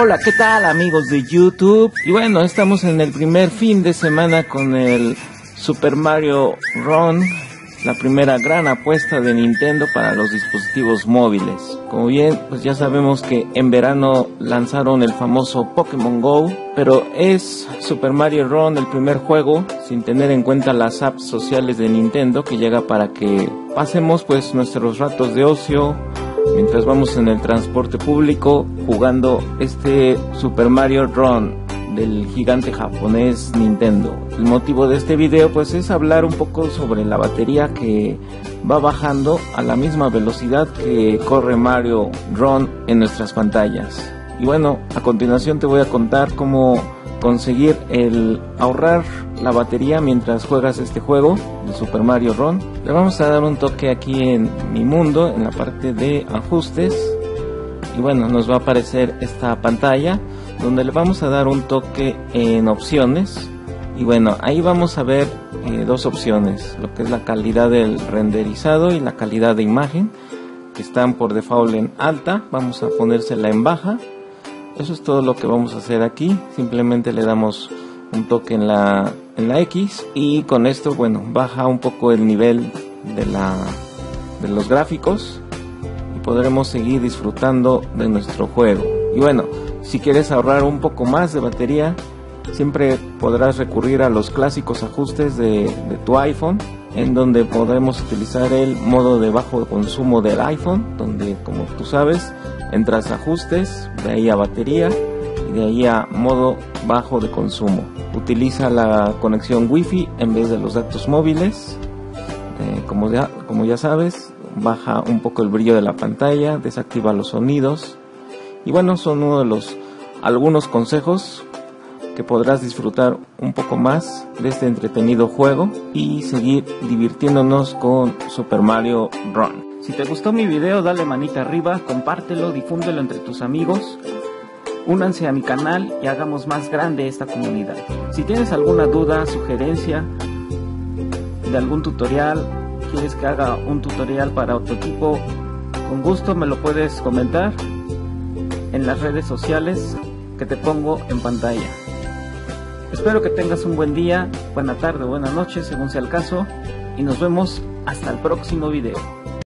Hola, ¿qué tal amigos de YouTube? Y bueno, estamos en el primer fin de semana con el Super Mario Run, la primera gran apuesta de Nintendo para los dispositivos móviles. Como bien, pues ya sabemos que en verano lanzaron el famoso Pokémon GO, pero es Super Mario Run el primer juego sin tener en cuenta las apps sociales de Nintendo, que llega para que pasemos pues nuestros ratos de ocio mientras vamos en el transporte público jugando este Super Mario Run del gigante japonés Nintendo. El motivo de este video pues es hablar un poco sobre la batería que va bajando a la misma velocidad que corre Mario Run en nuestras pantallas. Y bueno, a continuación te voy a contar cómo conseguir el ahorrar la batería mientras juegas este juego, el Super Mario Run. Le vamos a dar un toque aquí en mi mundo, en la parte de ajustes, y bueno, nos va a aparecer esta pantalla donde le vamos a dar un toque en opciones. Y bueno, ahí vamos a ver dos opciones, lo que es la calidad del renderizado y la calidad de imagen, que están por default en alta. Vamos a ponérsela en baja. Eso es todo lo que vamos a hacer aquí. Simplemente le damos un toque en la X, y con esto, bueno, baja un poco el nivel de los gráficos y podremos seguir disfrutando de nuestro juego. Y bueno, si quieres ahorrar un poco más de batería, siempre podrás recurrir a los clásicos ajustes de tu iPhone, en donde podremos utilizar el modo de bajo consumo del iPhone, donde, como tú sabes, entras a ajustes, de ahí a batería y de ahí a modo bajo de consumo. Utiliza la conexión Wi-Fi en vez de los datos móviles. Como ya sabes, baja un poco el brillo de la pantalla, desactiva los sonidos. Y bueno, son uno de algunos consejos que podrás disfrutar un poco más de este entretenido juego y seguir divirtiéndonos con Super Mario Run. Si te gustó mi video, dale manita arriba, compártelo, difúndelo entre tus amigos, únanse a mi canal y hagamos más grande esta comunidad. Si tienes alguna duda, sugerencia de algún tutorial, quieres que haga un tutorial para otro tipo, con gusto me lo puedes comentar en las redes sociales que te pongo en pantalla. Espero que tengas un buen día, buena tarde o buena noche según sea el caso, y nos vemos hasta el próximo video.